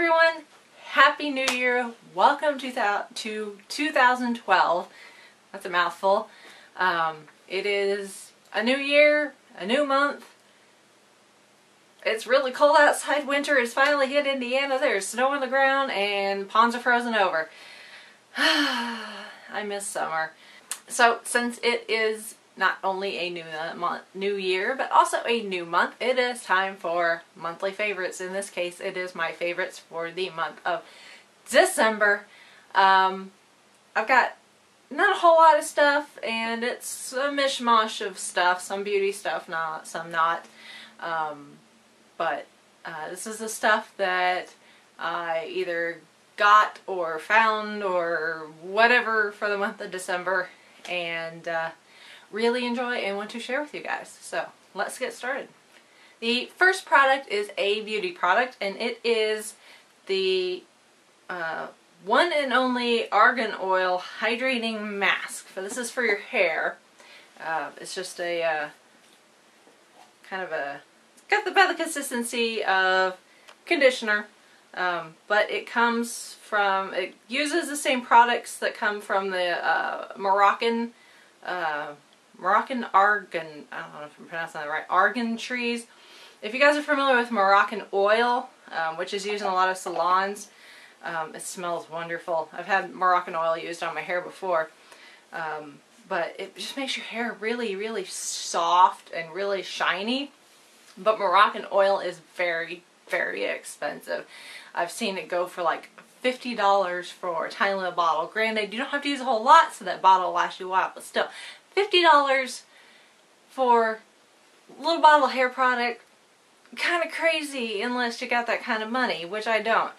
everyone, Happy New Year, welcome to 2012, that's a mouthful. It is a new year, a new month, it's really cold outside, winter has finally hit Indiana, there's snow on the ground and ponds are frozen over. I miss summer. So since it is not only a new year, but also a new month, it is time for monthly favorites. In this case, it is my favorites for the month of December. I've got not a whole lot of stuff, and it's a mishmash of stuff, some beauty stuff, not some not. This is the stuff that I either got or found or whatever for the month of December, and really enjoy and want to share with you guys. So let's get started. The first product is a beauty product, and it is the one and only Argan Oil Hydrating Mask. So this is for your hair. It's just a it's got about the consistency of conditioner, but it comes from, it uses the same products that come from the Moroccan argan, I don't know if I'm pronouncing that right, argan trees. If you guys are familiar with Moroccan oil, which is used in a lot of salons, it smells wonderful. I've had Moroccan oil used on my hair before, but it just makes your hair really, really soft and really shiny. But Moroccan oil is very, very expensive. I've seen it go for like $50 for a tiny little bottle. Granted, you don't have to use a whole lot, so that bottle will last you a while, but still, $50 for a little bottle of hair product, kind of crazy unless you got that kind of money, which I don't.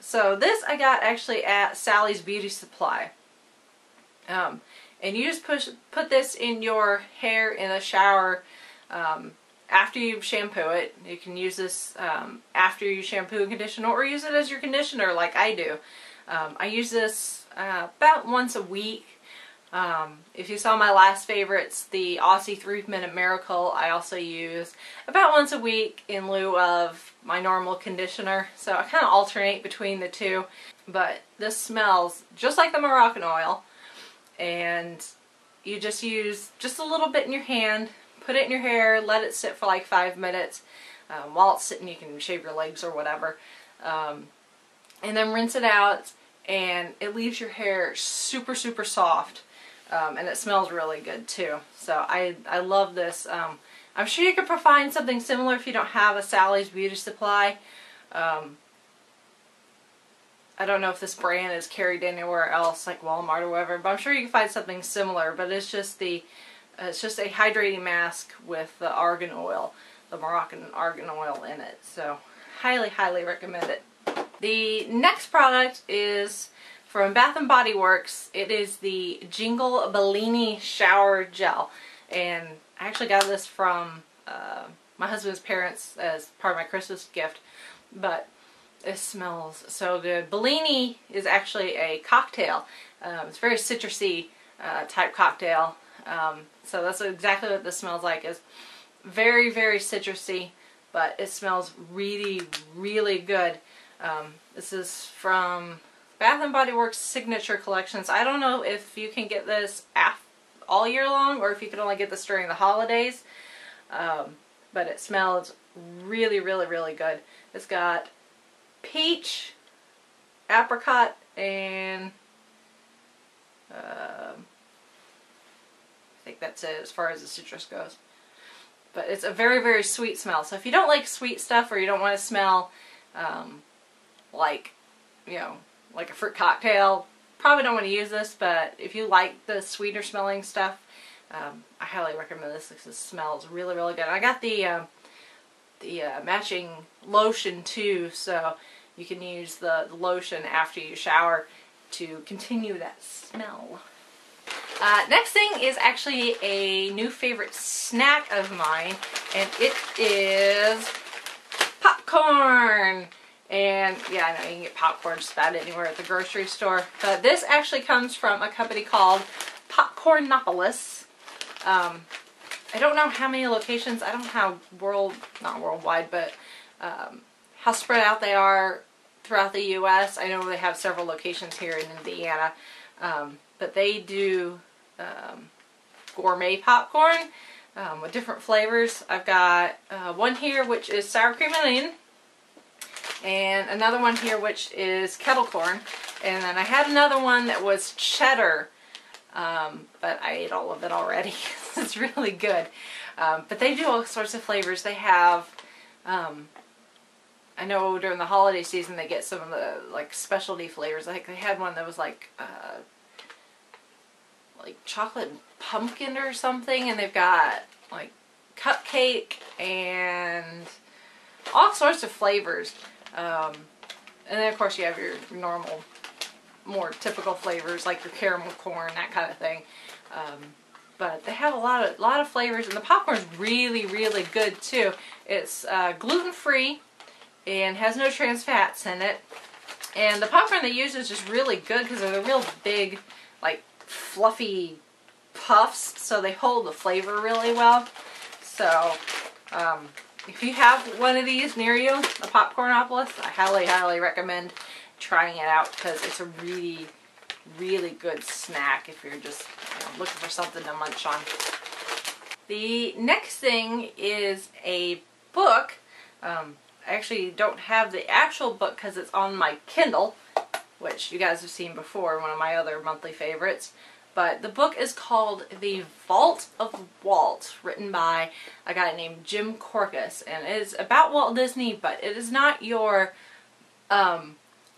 So this I got actually at Sally's Beauty Supply. And you just put this in your hair in a shower after you shampoo it. You can use this after you shampoo and conditioner, or use it as your conditioner like I do. I use this about once a week. If you saw my last favorites, the Aussie 3 Minute Miracle, I also use about once a week in lieu of my normal conditioner. So I kind of alternate between the two, but this smells just like the Moroccan oil, and you just use just a little bit in your hand, put it in your hair, let it sit for like 5 minutes. While it's sitting, you can shave your legs or whatever, and then rinse it out, and it leaves your hair super, super soft. And it smells really good too. So I love this. I'm sure you can find something similar if you don't have a Sally's Beauty Supply. I don't know if this brand is carried anywhere else, like Walmart or whatever, but I'm sure you can find something similar. But it's just the it's just a hydrating mask with the argan oil, the Moroccan argan oil in it. So highly, highly recommend it. The next product is from Bath and Body Works. It is the Jingle Bellini Shower Gel, and I actually got this from my husband's parents as part of my Christmas gift, but it smells so good. Bellini is actually a cocktail. It's a very citrusy type cocktail, so that's exactly what this smells like. It's very, very citrusy, but it smells really, really good. This is from Bath and Body Works Signature Collections. I don't know if you can get this all year long, or if you can only get this during the holidays, but it smells really, really, really good. It's got peach, apricot, and I think that's it as far as the citrus goes. But it's a very, very sweet smell. So if you don't like sweet stuff, or you don't want to smell like, you know, like a fruit cocktail, probably don't want to use this, but if you like the sweeter smelling stuff, I highly recommend this because it smells really, really good. I got the matching lotion too, so you can use the lotion after you shower to continue that smell. Next thing is actually a new favorite snack of mine, and it is popcorn. And yeah, I know you can get popcorn just about anywhere at the grocery store. But this actually comes from a company called Popcornopolis. I don't know how many locations, I don't know how worldwide, but how spread out they are throughout the U.S. I know they have several locations here in Indiana, but they do gourmet popcorn with different flavors. I've got one here which is sour cream and onion, and another one here which is kettle corn, and then I had another one that was cheddar, but I ate all of it already. It's really good. But they do all sorts of flavors. They have, I know during the holiday season they get some of the like specialty flavors. I think they had one that was like chocolate pumpkin or something, and they've got like cupcake and all sorts of flavors. And then of course you have your normal, more typical flavors like your caramel corn, that kind of thing. But they have a lot of flavors, and the popcorn's really good too. It's gluten-free and has no trans fats in it. And the popcorn they use is just really good because they're the real big, like fluffy puffs, so they hold the flavor really well. So if you have one of these near you, the Popcornopolis, I highly recommend trying it out because it's a really good snack if you're just looking for something to munch on. The next thing is a book. I actually don't have the actual book because it's on my Kindle, which you guys have seen before, one of my other monthly favorites. But the book is called The Vault of Walt, written by a guy named Jim Korkis, and it is about Walt Disney, but it is not your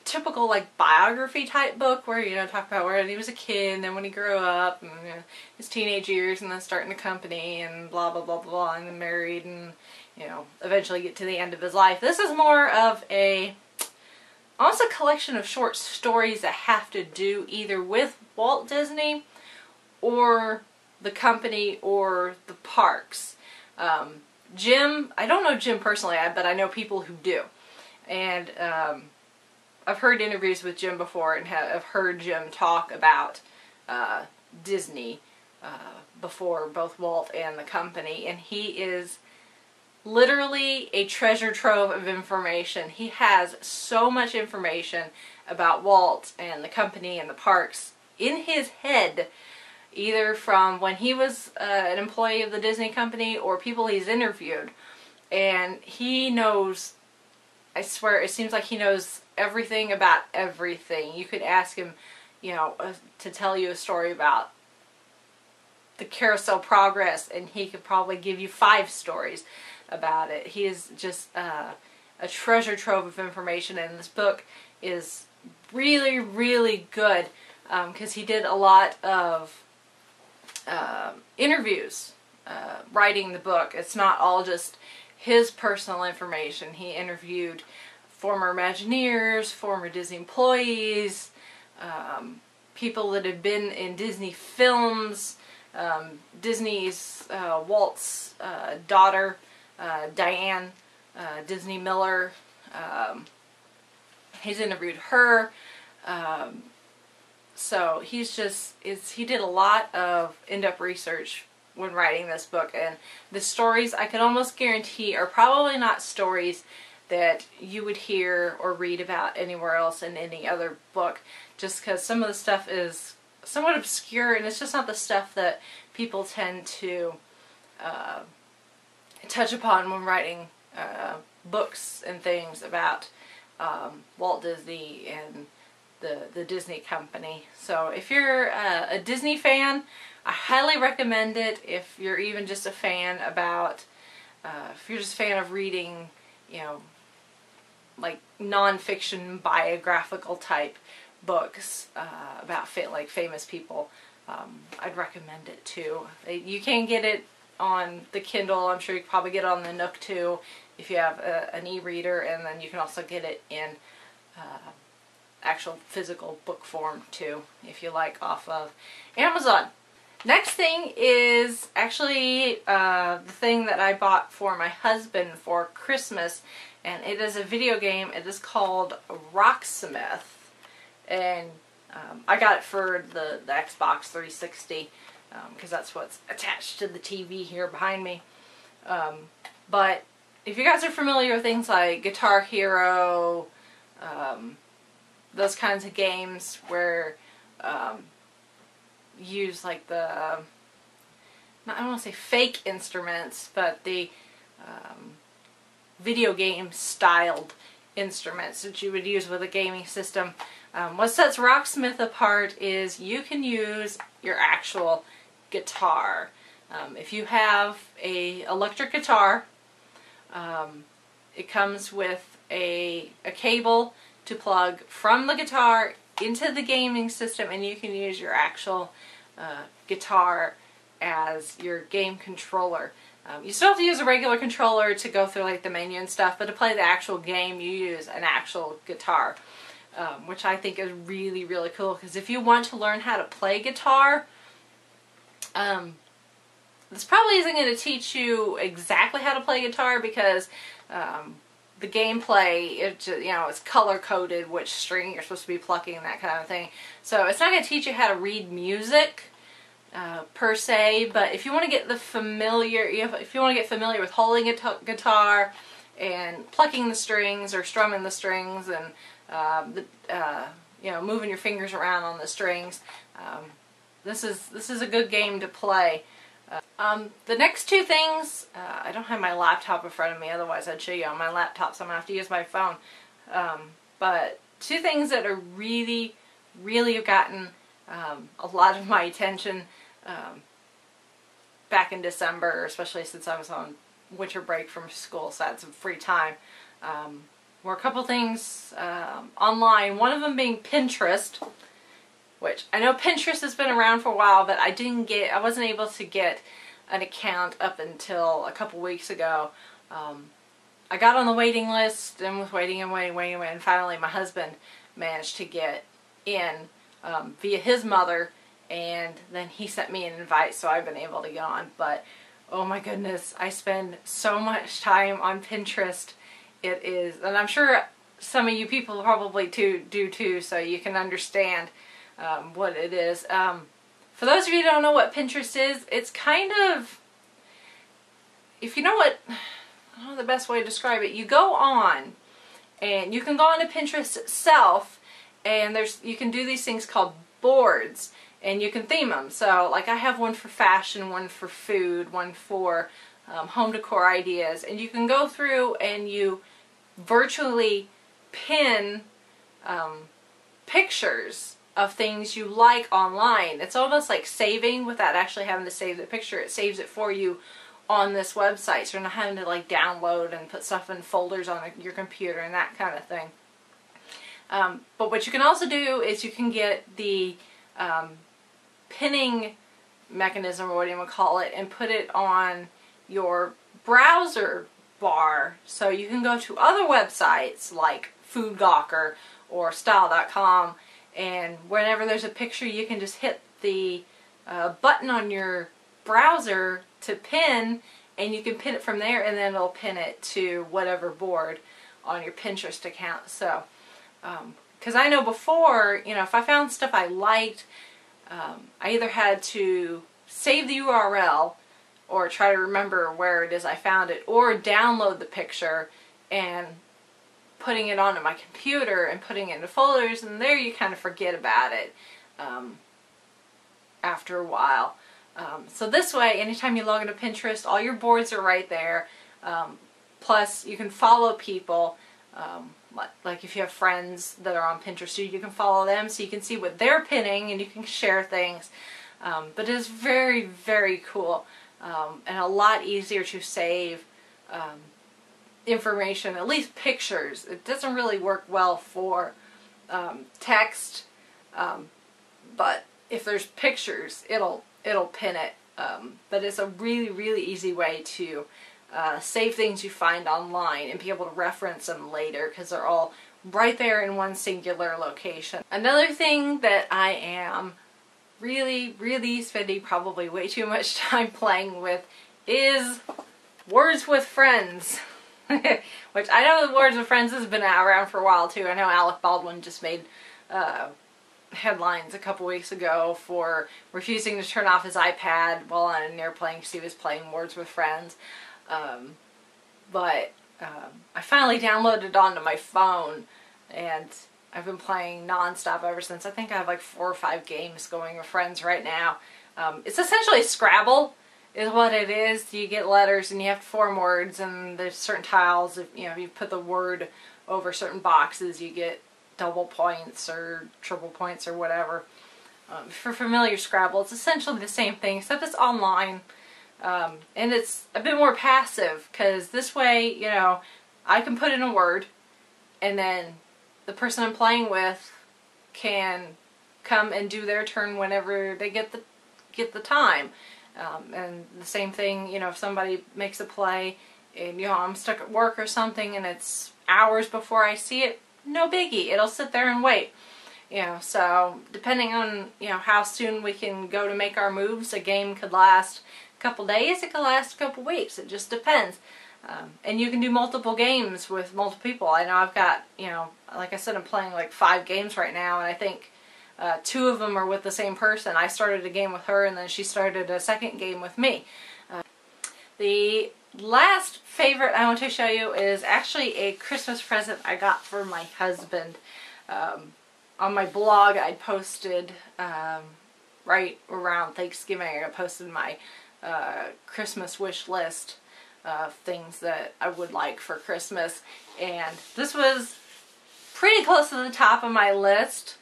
typical like biography type book where talk about where he was a kid and then when he grew up and his teenage years and then starting a company and blah blah blah and then married and eventually get to the end of his life. This is more of a almost a collection of short stories that have to do either with Walt Disney or the company or the parks. Jim, I don't know Jim personally, but I know people who do, and I've heard interviews with Jim before, and have heard Jim talk about Disney before, both Walt and the company, and he is literally a treasure trove of information. He has so much information about Walt and the company and the parks in his head, either from when he was an employee of the Disney company or people he's interviewed, and he knows, I swear, it seems like he knows everything about everything. You could ask him, to tell you a story about the carousel progress, and he could probably give you 5 stories about it. He is just a treasure trove of information, and this book is really good because he did a lot of interviews writing the book. It's not all just his personal information. He interviewed former Imagineers, former Disney employees, people that had been in Disney films, Disney's, Walt's daughter, Diane Disney Miller. He's interviewed her. So he's just, he did a lot of in-depth research when writing this book, and the stories I can almost guarantee are probably not stories that you would hear or read about anywhere else in any other book, just because some of the stuff is somewhat obscure, and it's just not the stuff that people tend to touch upon when writing books and things about Walt Disney and the Disney company. So if you're a Disney fan, I highly recommend it. If you're even just a fan about, if you're just a fan of reading, like non-fiction biographical type books about like famous people, I'd recommend it too. You can get it on the Kindle. I'm sure you can probably get it on the Nook too if you have an e-reader, and then you can also get it in actual physical book form too if you like, off of Amazon. Next thing is actually the thing that I bought for my husband for Christmas, and it is a video game. It is called Rocksmith, and I got it for the Xbox 360 because that's what's attached to the TV here behind me. But if you guys are familiar with things like Guitar Hero, those kinds of games where you use like the, I don't want to say fake instruments, but the video game styled instruments that you would use with a gaming system. What sets Rocksmith apart is you can use your actual guitar. If you have a electric guitar, it comes with a cable to plug from the guitar into the gaming system, and you can use your actual guitar as your game controller. You still have to use a regular controller to go through like the menu and stuff, but to play the actual game you use an actual guitar, which I think is really, really cool, because if you want to learn how to play guitar, this probably isn't going to teach you exactly how to play guitar, because the gameplay, you know, it's color-coded which string you're supposed to be plucking and that kind of thing. So it's not going to teach you how to read music per se, but if you want to get if you want to get familiar with holding a guitar and plucking the strings or strumming the strings and you know, moving your fingers around on the strings, this is a good game to play. The next two things, I don't have my laptop in front of me, otherwise I'd show you on my laptop, so I'm going to have to use my phone. But two things that are really, really have gotten a lot of my attention back in December, especially since I was on winter break from school, so I had some free time, were a couple things online, one of them being Pinterest. Which I know Pinterest has been around for a while, but I wasn't able to get an account up until a couple weeks ago. I got on the waiting list and was waiting and waiting and waiting, and finally my husband managed to get in via his mother, and then he sent me an invite, so I've been able to get on. But oh my goodness, I spend so much time on Pinterest. It is, and I'm sure some of you people probably do too, so you can understand what it is. For those of you who don't know what Pinterest is, it's kind of, if you know what, I don't know the best way to describe it, you go on, and you can go on to Pinterest itself, and you can do these things called boards, and you can theme them. So, like, I have one for fashion, one for food, one for home decor ideas, and you can go through and you virtually pin pictures of things you like online. It's almost like saving without actually having to save the picture. It saves it for you on this website, so you're not having to like download and put stuff in folders on your computer and that kind of thing. But what you can also do is you can get the pinning mechanism, or what you want to call it, and put it on your browser bar, so you can go to other websites like Foodgawker or Style.com, and whenever there's a picture, you can just hit the button on your browser to pin, and you can pin it from there, and then it'll pin it to whatever board on your Pinterest account. So, because I know before, you know, if I found stuff I liked, I either had to save the URL or try to remember where it is I found it, or download the picture and putting it onto my computer and putting it into folders, and there you kind of forget about it after a while. So this way, anytime you log into Pinterest, all your boards are right there. Plus, you can follow people, like if you have friends that are on Pinterest, you can follow them so you can see what they're pinning and you can share things. But it is very, very cool, and a lot easier to save information, at least pictures. It doesn't really work well for text, but if there's pictures, it'll pin it. But it's a really, really easy way to save things you find online and be able to reference them later, because they're all right there in one singular location. Another thing that I am really, really spending probably way too much time playing with is Words with Friends. Which I know the Words with Friends has been around for a while too. I know Alec Baldwin just made headlines a couple weeks ago for refusing to turn off his iPad while on an airplane because he was playing Words with Friends. I finally downloaded it onto my phone and I've been playing nonstop ever since. I think I have like 4 or 5 games going with friends right now. It's essentially Scrabble is what it is. You get letters and you have to form words, and there's certain tiles. If, you know, if you put the word over certain boxes, you get double points or triple points or whatever. For familiar Scrabble, it's essentially the same thing, except it's online. And it's a bit more passive, because this way, you know, I can put in a word, and then the person I'm playing with can come and do their turn whenever they get the time. And the same thing, you know, if somebody makes a play and, you know, I'm stuck at work or something and it's hours before I see it, no biggie. It'll sit there and wait. You know, so depending on, you know, how soon we can go to make our moves, a game could last a couple days, it could last a couple weeks. It just depends. And you can do multiple games with multiple people. I know I've got, you know, like I said, I'm playing like 5 games right now, and I think 2 of them are with the same person. I started a game with her, and then she started a second game with me. The last favorite I want to show you is actually a Christmas present I got for my husband. On my blog, I posted right around Thanksgiving, I posted my Christmas wish list of things that I would like for Christmas, and this was pretty close to the top of my list.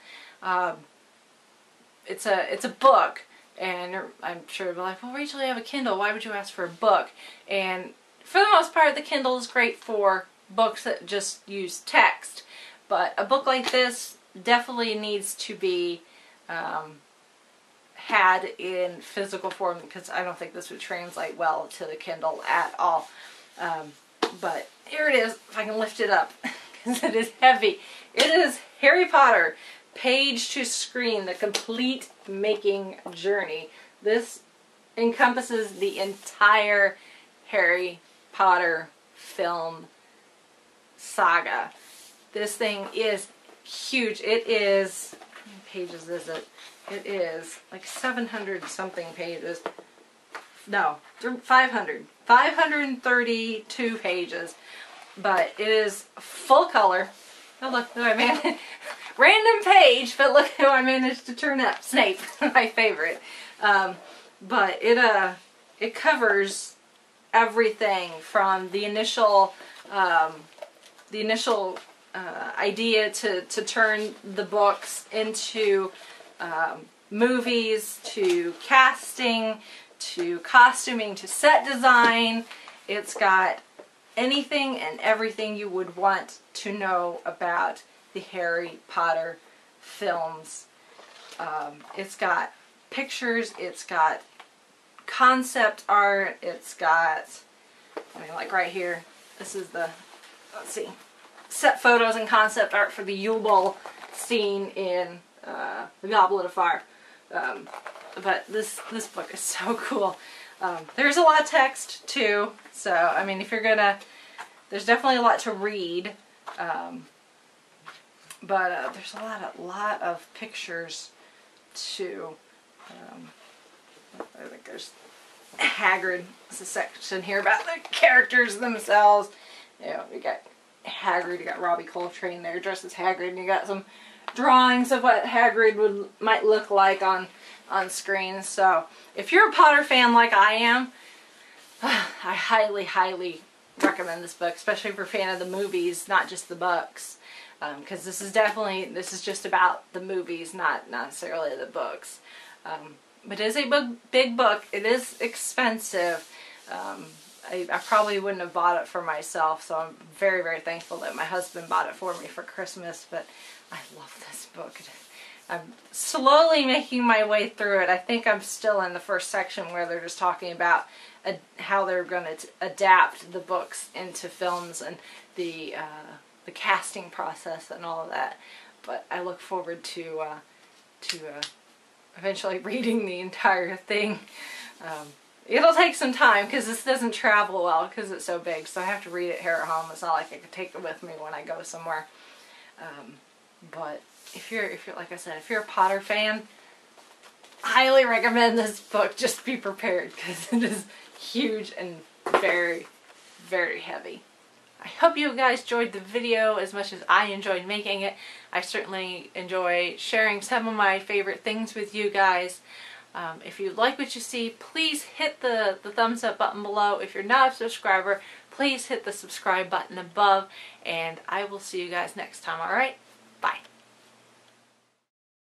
It's a book, and I'm sure you'll be like, well, Rachel, you have a Kindle, why would you ask for a book? And for the most part, the Kindle is great for books that just use text, but a book like this definitely needs to be had in physical form, because I don't think this would translate well to the Kindle at all. But here it is, if I can lift it up, because it is heavy. It is Harry Potter: Page to Screen, the Complete Making Journey. This encompasses the entire Harry Potter film saga. This thing is huge. It is, how many pages is it? It is like 700 something pages. No, 500. 532 pages. But it is full color. Oh, look who I managed. Random page, but look who I managed to turn up. Snape, my favorite. But it covers everything from the initial idea to turn the books into movies, to casting, to costuming, to set design. It's got anything and everything you would want to know about the Harry Potter films. It's got pictures, it's got concept art, it's got, I mean, like right here, this is the, let's see, set photos and concept art for the Yule Ball scene in the Goblet of Fire. But this book is so cool. There's a lot of text too, so I mean, if you're gonna, there's definitely a lot to read. But there's a lot of pictures too. I think there's Hagrid. There's a section here about the characters themselves. You know, you got Hagrid. You got Robbie Coltrane there dressed as Hagrid, and you got some drawings of what Hagrid might look like on screen. So if you're a Potter fan like I am, I highly recommend this book, especially if you're a fan of the movies, not just the books, because this is just about the movies, not necessarily the books. But it is a big book. It is expensive. I probably wouldn't have bought it for myself, so I'm very, very thankful that my husband bought it for me for Christmas. But I love this book. I'm slowly making my way through it. I think I'm still in the first section where they're just talking about how they're going to adapt the books into films and the casting process and all of that. But I look forward to eventually reading the entire thing. It'll take some time, because this doesn't travel well because it's so big, so I have to read it here at home. It's not like I could take it with me when I go somewhere. But if you're like I said, if you're a Potter fan, highly recommend this book. Just be prepared, because it is huge and very, very heavy. I hope you guys enjoyed the video as much as I enjoyed making it. I certainly enjoy sharing some of my favorite things with you guys. If you like what you see, please hit the thumbs up button below. If you're not a subscriber, please hit the subscribe button above, and I will see you guys next time. All right, bye.